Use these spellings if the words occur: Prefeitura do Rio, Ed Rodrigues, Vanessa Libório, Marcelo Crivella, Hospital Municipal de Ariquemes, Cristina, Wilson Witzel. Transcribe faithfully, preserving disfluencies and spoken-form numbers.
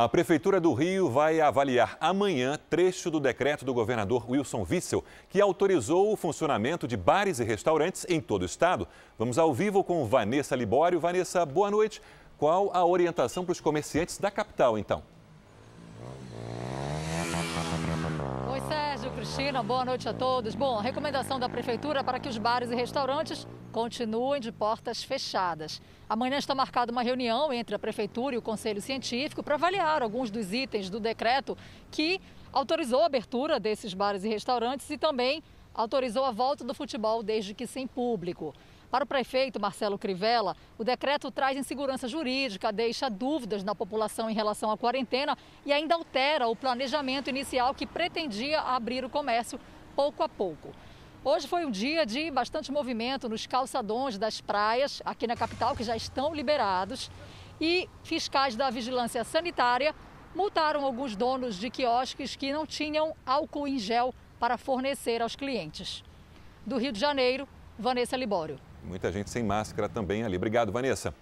A Prefeitura do Rio vai avaliar amanhã trecho do decreto do governador Wilson Witzel, que autorizou o funcionamento de bares e restaurantes em todo o estado. Vamos ao vivo com Vanessa Libório. Vanessa, boa noite. Qual a orientação para os comerciantes da capital, então? Oi, Sérgio, Cristina, boa noite a todos. Bom, a recomendação da Prefeitura para que os bares e restaurantes continuem de portas fechadas. Amanhã está marcada uma reunião entre a Prefeitura e o Conselho Científico para avaliar alguns dos itens do decreto que autorizou a abertura desses bares e restaurantes e também autorizou a volta do futebol desde que sem público. Para o prefeito Marcelo Crivella, o decreto traz insegurança jurídica, deixa dúvidas na população em relação à quarentena e ainda altera o planejamento inicial que pretendia abrir o comércio pouco a pouco. Hoje foi um dia de bastante movimento nos calçadões das praias aqui na capital, que já estão liberados, e fiscais da vigilância sanitária multaram alguns donos de quiosques que não tinham álcool em gel para fornecer aos clientes. Do Rio de Janeiro, Vanessa Libório. Muita gente sem máscara também ali. Obrigado, Vanessa.